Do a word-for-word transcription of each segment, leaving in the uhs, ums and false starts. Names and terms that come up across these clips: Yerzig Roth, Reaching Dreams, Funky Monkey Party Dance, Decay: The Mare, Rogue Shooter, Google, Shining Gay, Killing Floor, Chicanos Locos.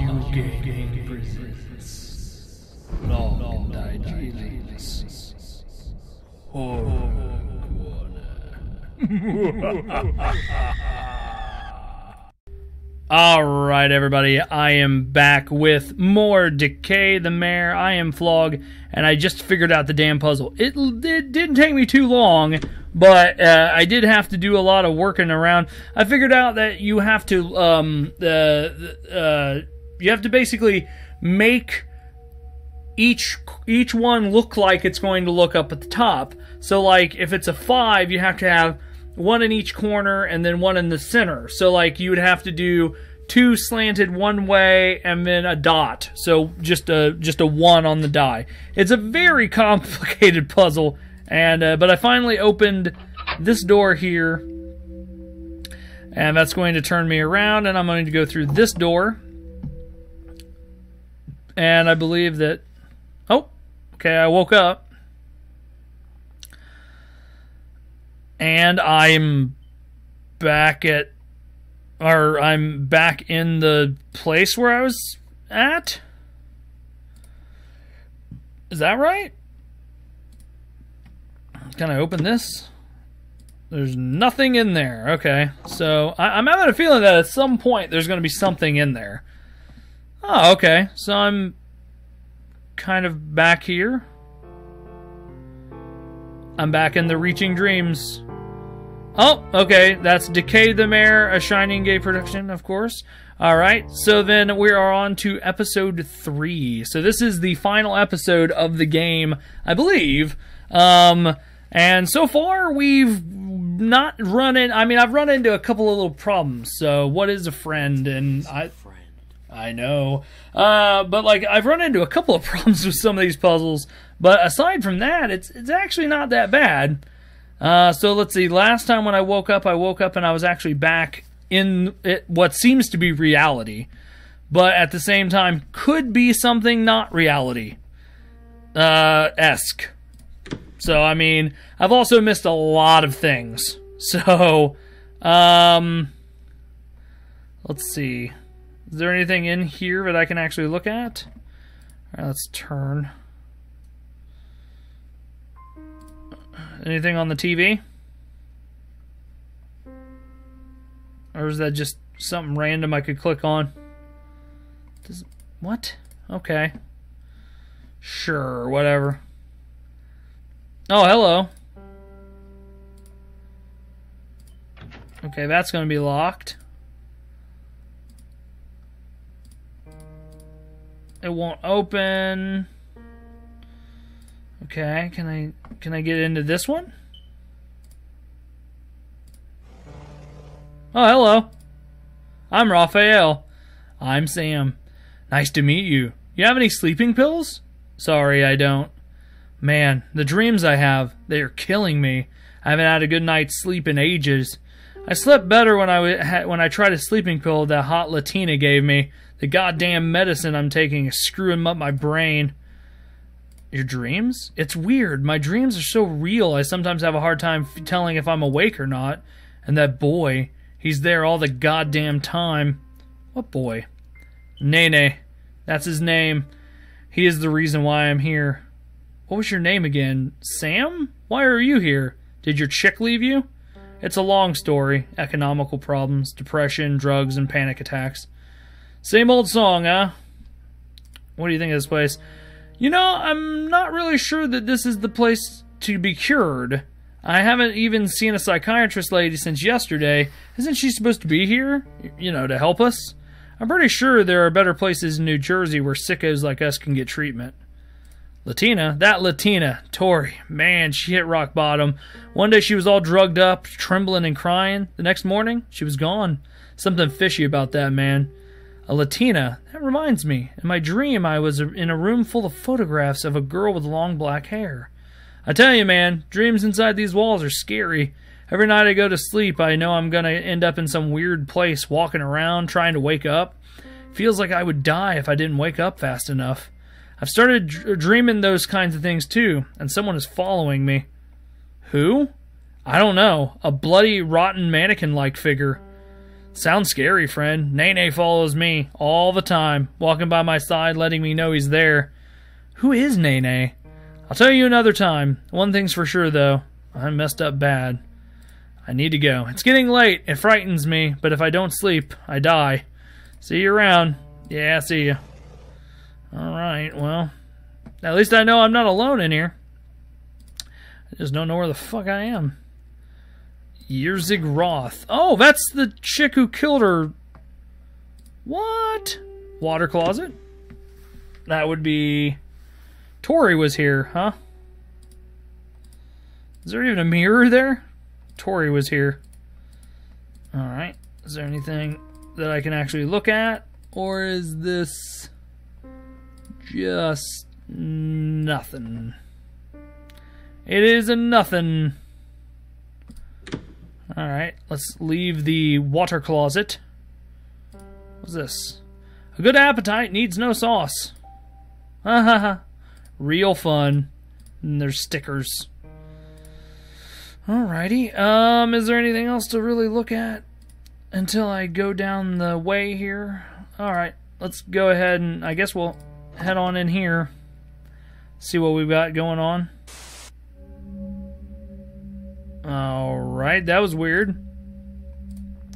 you gaming presents Long and Idealist Horror Corner. Alright everybody, I am back with more Decay the Mare. I am Flog, and I just figured out the damn puzzle. It, it didn't take me too long, but uh, I did have to do a lot of working around. I figured out that you have to, um, uh, uh, you have to basically make each each one look like it's going to look up at the top. So, like, if it's a five, you have to have one in each corner and then one in the center. So, like, you would have to do two slanted one way and then a dot. So just a just a one on the die. It's a very complicated puzzle. And uh, but I finally opened this door here, and that's going to turn me around, and I'm going to go through this door. And I believe that... Oh, okay, I woke up. And I'm back at... Or I'm back in the place where I was at? Is that right? Can I open this? There's nothing in there. Okay, so I, I'm having a feeling that at some point there's going to be something in there. Oh, okay. So I'm kind of back here. I'm back in the Reaching Dreams. Oh, okay. That's Decay the Mare, a Shining Gay production, of course. All right. So then we are on to episode three. So this is the final episode of the game, I believe. Um... And so far, we've not run in... I mean, I've run into a couple of little problems. So, what is a friend? And I, friend. I know. Uh, but, like, I've run into a couple of problems with some of these puzzles. But aside from that, it's it's actually not that bad. Uh, so, let's see. Last time when I woke up, I woke up and I was actually back in it, what seems to be reality. But at the same time, could be something not reality. Uh, esque. So, I mean, I've also missed a lot of things. So, um, let's see. Is there anything in here that I can actually look at? All right, let's turn. Anything on the T V? Or is that just something random I could click on? Does, what? Okay. Sure, whatever. Oh, hello. Okay, that's going to be locked. It won't open. Okay, can I can I get into this one? Oh, hello. I'm Raphael. I'm Sam. Nice to meet you. You have any sleeping pills? Sorry, I don't. Man, the dreams I have, they are killing me. I haven't had a good night's sleep in ages. I slept better when I, when I tried a sleeping pill that hot Latina gave me. The goddamn medicine I'm taking is screwing up my brain. Your dreams? It's weird. My dreams are so real, I sometimes have a hard time telling if I'm awake or not. And that boy, he's there all the goddamn time. What boy? Nene. That's his name. He is the reason why I'm here. What was your name again? Sam? Why are you here? Did your chick leave you? It's a long story. Economical problems, depression, drugs, and panic attacks. Same old song, huh? What do you think of this place? You know, I'm not really sure that this is the place to be cured. I haven't even seen a psychiatrist lady since yesterday. Isn't she supposed to be here? You know, to help us? I'm pretty sure there are better places in New Jersey where sickos like us can get treatment. Latina? That Latina, Tori, man, she hit rock bottom. One day she was all drugged up, trembling and crying. The next morning, she was gone. Something fishy about that, man. A Latina? That reminds me. In my dream, I was in a room full of photographs of a girl with long black hair. I tell you, man, dreams inside these walls are scary. Every night I go to sleep, I know I'm going to end up in some weird place, walking around, trying to wake up. Feels like I would die if I didn't wake up fast enough. I've started dr- dreaming those kinds of things, too, and someone is following me. Who? I don't know. A bloody, rotten mannequin-like figure. Sounds scary, friend. Nene follows me all the time, walking by my side, letting me know he's there. Who is Nene? I'll tell you another time. One thing's for sure, though. I messed up bad. I need to go. It's getting late. It frightens me, but if I don't sleep, I die. See you around. Yeah, see you. Alright, well, at least I know I'm not alone in here. I just don't know where the fuck I am. Yerzig Roth. Oh, that's the chick who killed her. What? Water closet? That would be... Tori was here, huh? Is there even a mirror there? Tori was here. Alright. Is there anything that I can actually look at? Or is this... just... nothing? It is a nothing. Alright, let's leave the water closet. What's this? A good appetite needs no sauce. Ha ha ha. Real fun. And there's stickers. Alrighty. Um, is there anything else to really look at until I go down the way here? Alright, let's go ahead and I guess we'll head on in here. See what we've got going on. Alright, that was weird.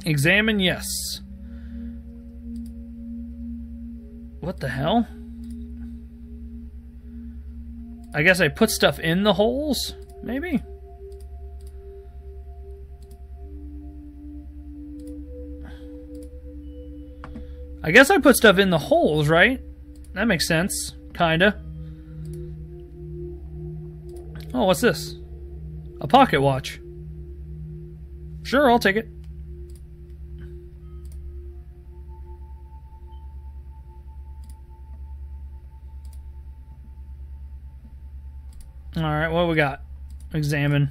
Examine, yes. What the hell? I guess I put stuff in the holes? Maybe? I guess I put stuff in the holes, right? That makes sense. Kinda. Oh, what's this? A pocket watch. Sure, I'll take it. Alright, what we got? Examine.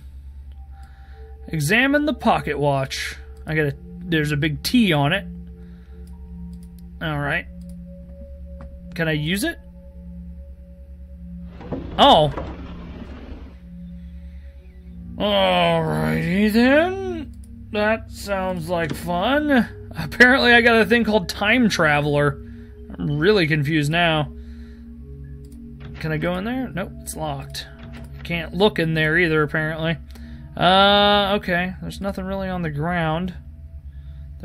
Examine the pocket watch. I got a... there's a big T on it. Alright. Can I use it? Oh. Alrighty then. That sounds like fun. Apparently I got a thing called Time Traveler. I'm really confused now. Can I go in there? Nope, it's locked. Can't look in there either, apparently. Uh, okay. There's nothing really on the ground.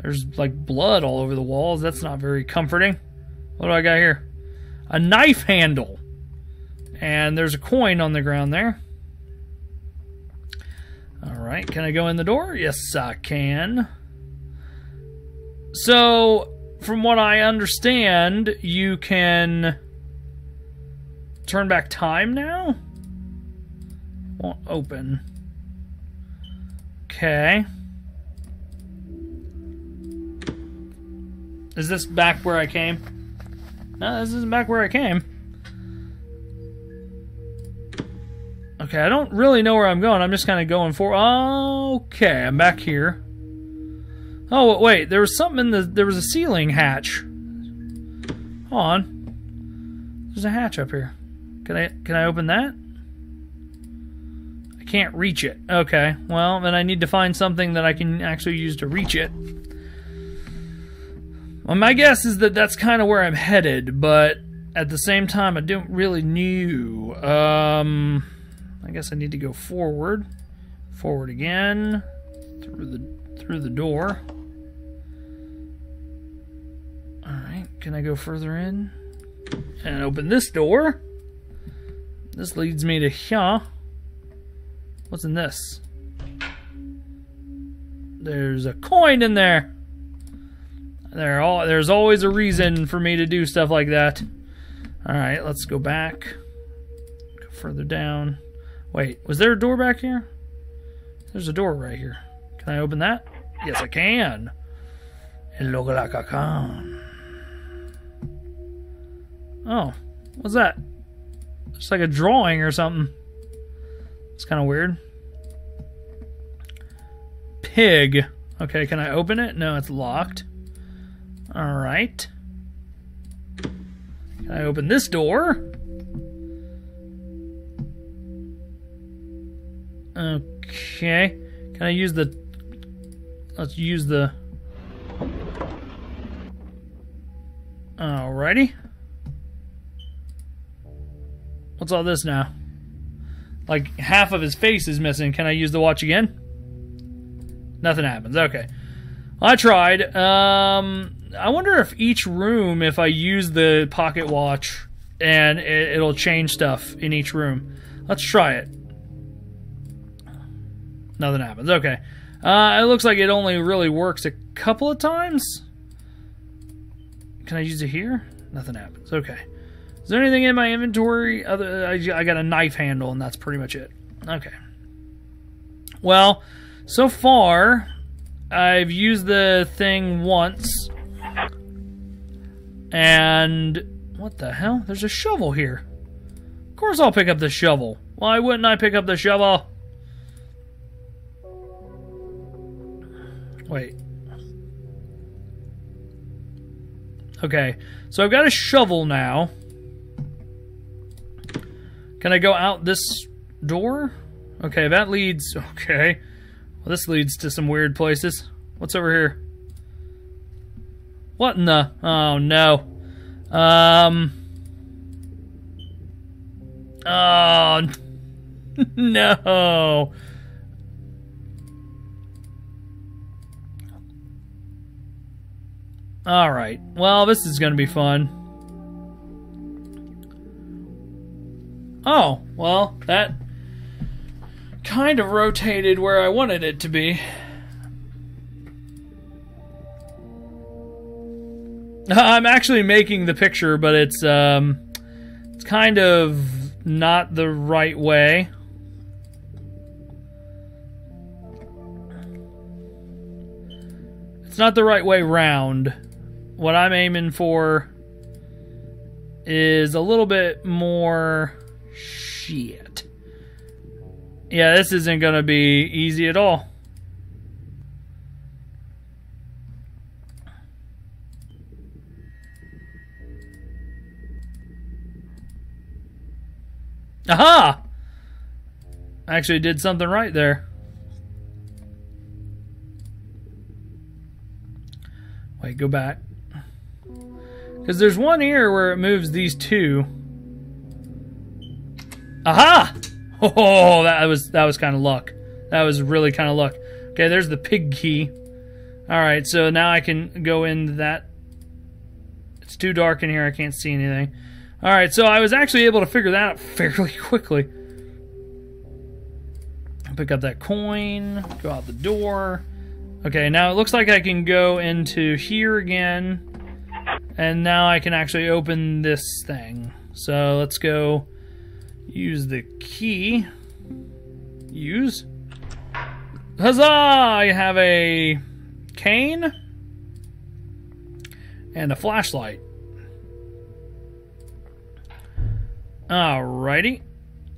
There's, like, blood all over the walls. That's not very comforting. What do I got here? A knife handle! And there's a coin on the ground there. Alright, can I go in the door? Yes, I can. So, from what I understand, you can turn back time now? Won't open. Okay. Is this back where I came? No, this isn't back where I came. Okay, I don't really know where I'm going. I'm just kind of going for... okay, I'm back here. Oh, wait. There was something in the... there was a ceiling hatch. Hold on. There's a hatch up here. Can I, can I open that? I can't reach it. Okay. Well, then I need to find something that I can actually use to reach it. Well, my guess is that that's kind of where I'm headed, but at the same time, I don't really know. Um, I guess I need to go forward, forward again, through the through the door. All right, can I go further in and open this door? This leads me to here. What's in this? There's a coin in there. There, all, there's always a reason for me to do stuff like that. Alright, let's go back. Go further down. Wait, was there a door back here? There's a door right here. Can I open that? Yes, I can. It looks like I can. Oh, what's that? It's like a drawing or something. It's kind of weird. Pig. Okay, can I open it? No, it's locked. Alright. Can I open this door? Okay. Can I use the... let's use the... Alrighty. What's all this now? Like, half of his face is missing. Can I use the watch again? Nothing happens. Okay. I tried. Um, I wonder if each room, if I use the pocket watch, and it, it'll change stuff in each room. Let's try it. Nothing happens. Okay. Uh, it looks like it only really works a couple of times. Can I use it here? Nothing happens. Okay. Is there anything in my inventory? Other, I, I got a knife handle, and that's pretty much it. Okay. Well, so far, I've used the thing once. And what the hell? There's a shovel here. Of course I'll pick up the shovel. Why wouldn't I pick up the shovel? Wait. Okay. So I've got a shovel now. Can I go out this door? Okay, that leads... Okay. Well, this leads to some weird places. What's over here? What in the... Oh, no. Um... Oh, no. Alright. Well, this is going to be fun. Oh, well, that kind of rotated where I wanted it to be. I'm actually making the picture, but it's um, it's kind of not the right way. It's not the right way round. What I'm aiming for is a little bit more... Shit. Yeah, this isn't gonna be easy at all. Aha! I actually did something right there. Wait, go back. Because there's one ear where it moves these two. Aha! Oh, that was that was kind of luck. That was really kind of luck. Okay, there's the pig key. All right, so now I can go into that. It's too dark in here. I can't see anything. All right, so I was actually able to figure that out fairly quickly. Pick up that coin. Go out the door. Okay, now it looks like I can go into here again. And now I can actually open this thing. So let's go... Use the key. Use. Huzzah! I have a cane and a flashlight. Alrighty.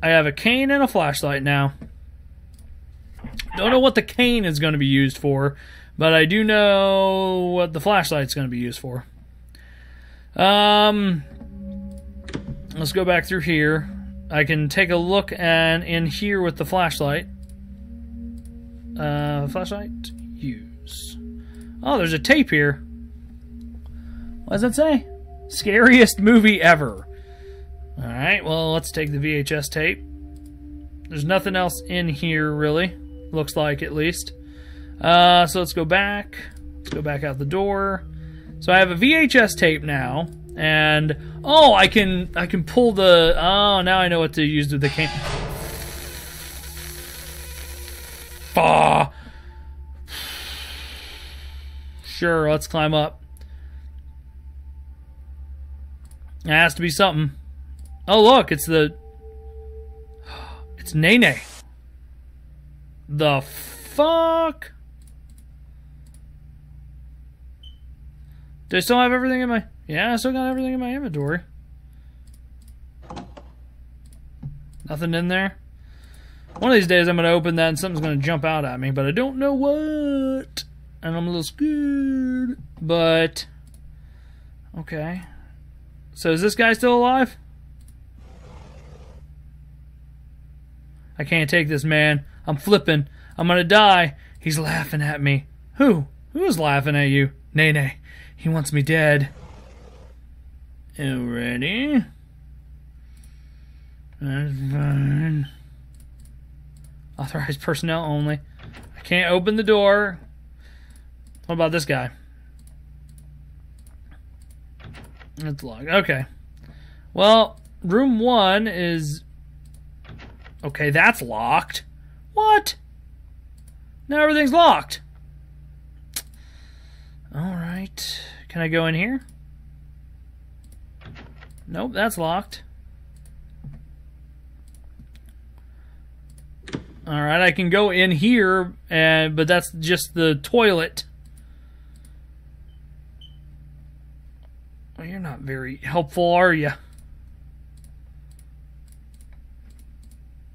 I have a cane and a flashlight now. Don't know what the cane is going to be used for, but I do know what the flashlight's going to be used for. Um, let's go back through here. I can take a look and in here with the flashlight. Uh, flashlight, use. Oh, there's a tape here. What does that say? Scariest movie ever. Alright, well, let's take the V H S tape. There's nothing else in here, really. Looks like, at least. Uh, so let's go back. Let's go back out the door. So I have a V H S tape now. And oh, I can I can pull the oh now I know what to use with the cane. Bah. Sure, let's climb up. It has to be something. Oh look, it's the it's Nene. The fuck? Do I still have everything in my? Yeah, I still got everything in my inventory. Nothing in there. One of these days I'm going to open that and something's going to jump out at me, but I don't know what. And I'm a little scared. But, okay. So is this guy still alive? I can't take this, man. I'm flipping. I'm going to die. He's laughing at me. Who? Who's laughing at you? Nene. He wants me dead. You ready? That's fine. Authorized personnel only. I can't open the door. What about this guy? It's locked. Okay. Well, room one is... Okay, that's locked. What? Now everything's locked. All right. Can I go in here? Nope, that's locked. All right, I can go in here, and but that's just the toilet. Well, you're not very helpful, are you?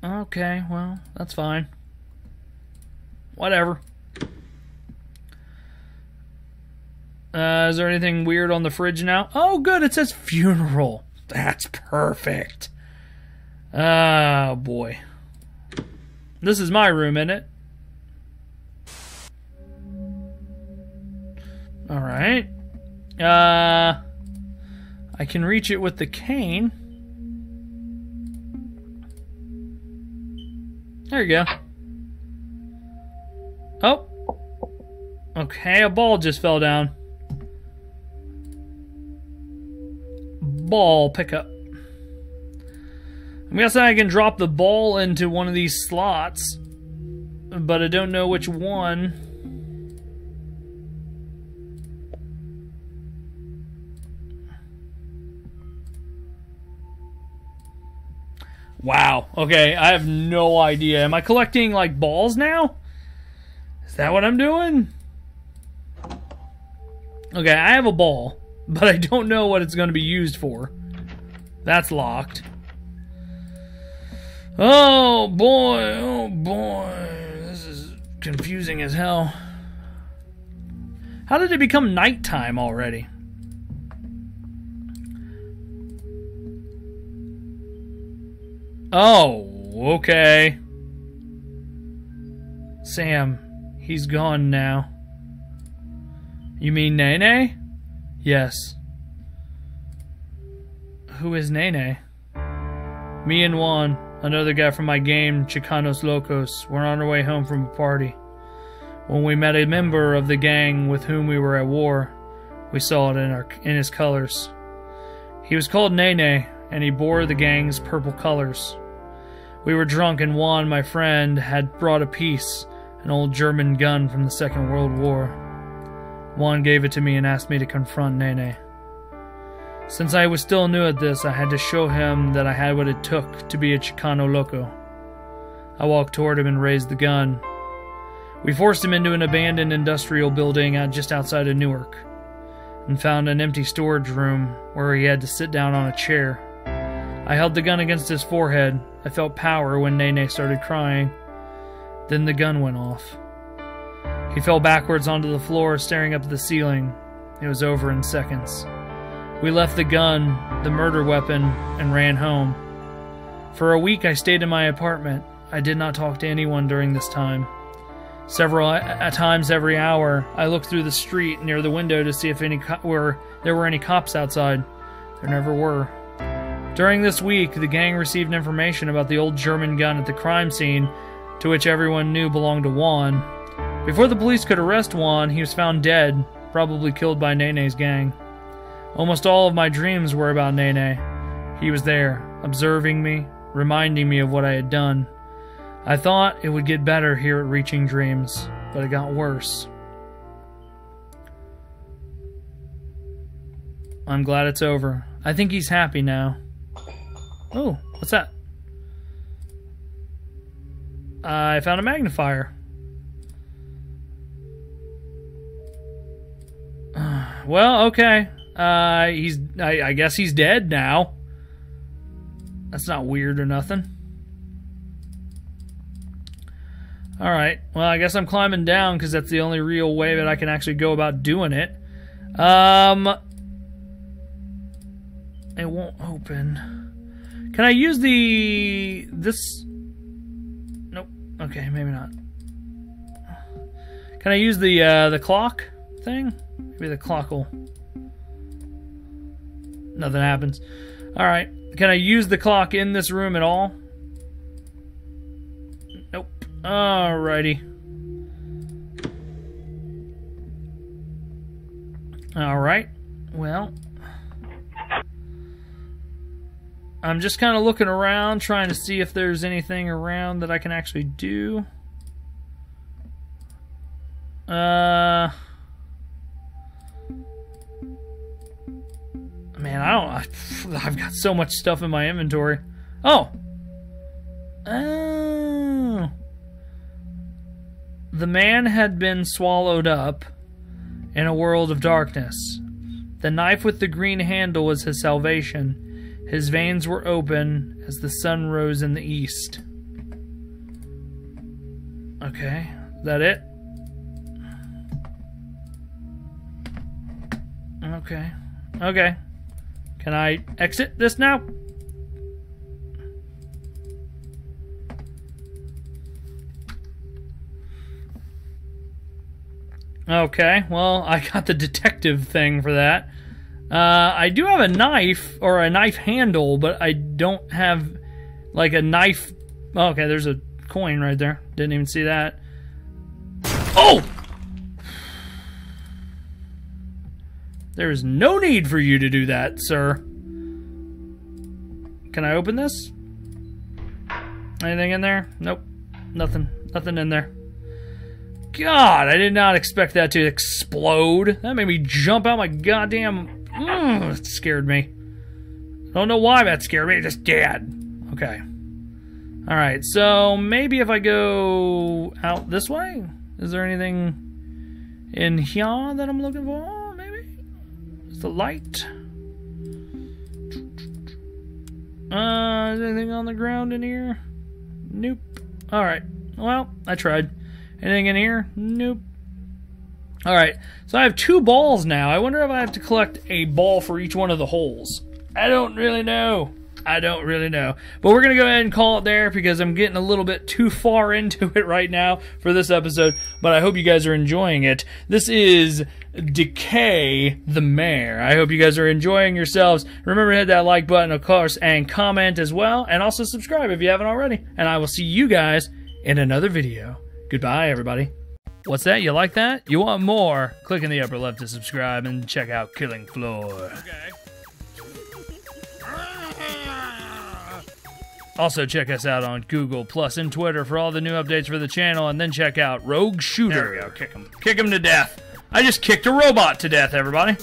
Okay, well, that's fine. Whatever. Uh, is there anything weird on the fridge now? Oh, good, it says funeral. That's perfect. Oh, boy. This is my room, isn't it? All right. Uh, I can reach it with the cane. There you go. Oh. Okay, a ball just fell down. Ball pickup. I'm guessing I can drop the ball into one of these slots, but I don't know which one. Wow. Okay, I have no idea. Am I collecting, like, balls now? Is that what I'm doing? Okay, I have a ball, but I don't know what it's going to be used for. That's locked. Oh, boy. Oh, boy. This is confusing as hell. How did it become nighttime already? Oh, okay. Sam, he's gone now. You mean Nene? Yes. Who is Nene? Me and Juan, another guy from my game, Chicanos Locos, were on our way home from a party. When we met a member of the gang with whom we were at war, we saw it in, our, in his colors. He was called Nene, and he bore the gang's purple colors. We were drunk, and Juan, my friend, had brought a piece, an old German gun from the Second World War. Juan gave it to me and asked me to confront Nene. Since I was still new at this, I had to show him that I had what it took to be a Chicano Loco. I walked toward him and raised the gun. We forced him into an abandoned industrial building just outside of Newark, and found an empty storage room where he had to sit down on a chair. I held the gun against his forehead. I felt power when Nene started crying. Then the gun went off. He fell backwards onto the floor, staring up at the ceiling. It was over in seconds. We left the gun, the murder weapon, and ran home. For a week I stayed in my apartment. I did not talk to anyone during this time. Several at times every hour, I looked through the street near the window to see if any co were, there were any cops outside. There never were. During this week, the gang received information about the old German gun at the crime scene, to which everyone knew belonged to Juan. Before the police could arrest Juan, he was found dead, probably killed by Nene's gang. Almost all of my dreams were about Nene. He was there, observing me, reminding me of what I had done. I thought it would get better here at Reaching Dreams, but it got worse. I'm glad it's over. I think he's happy now. Oh, what's that? I found a magnifier. Well, okay. Uh, he's. I, I guess he's dead now. That's not weird or nothing. All right. Well, I guess I'm climbing down because that's the only real way that I can actually go about doing it. Um, it won't open. Can I use the... this... Nope. Okay, maybe not. Can I use the uh, the clock thing? Maybe the clock will... nothing happens. Alright. Can I use the clock in this room at all? Nope. Alrighty. Alright. Well, I'm just kind of looking around, trying to see if there's anything around that I can actually do. Uh, man, I don't. I, I've got so much stuff in my inventory. Oh, oh, the man had been swallowed up in a world of darkness. The knife with the green handle was his salvation. His veins were open as the sun rose in the east. Okay, is that it? Okay, okay. Can I exit this now? Okay, well, I got the detective thing for that. Uh, I do have a knife, or a knife handle, but I don't have, like, a knife... Oh, okay, there's a coin right there. Didn't even see that. Oh! There is no need for you to do that, sir. Can I open this? Anything in there? Nope. Nothing. Nothing in there. God, I did not expect that to explode. That made me jump out my goddamn... Mm, it scared me. I don't know why that scared me. It just did. Okay. Alright, so maybe if I go out this way? Is there anything in here that I'm looking for? Maybe? Is the light? Uh, is anything on the ground in here? Nope. Alright. Well, I tried. Anything in here? Nope. Alright, so I have two balls now. I wonder if I have to collect a ball for each one of the holes. I don't really know. I don't really know. But we're going to go ahead and call it there because I'm getting a little bit too far into it right now for this episode. But I hope you guys are enjoying it. This is Decay the Mare. I hope you guys are enjoying yourselves. Remember to hit that like button, of course, and comment as well. And also subscribe if you haven't already. And I will see you guys in another video. Goodbye, everybody. What's that? You like that? You want more? Click in the upper left to subscribe and check out Killing Floor. Okay. Also check us out on Google Plus and Twitter for all the new updates for the channel, and then check out Rogue Shooter. There we go. Kick him. Kick him to death. I just kicked a robot to death, everybody.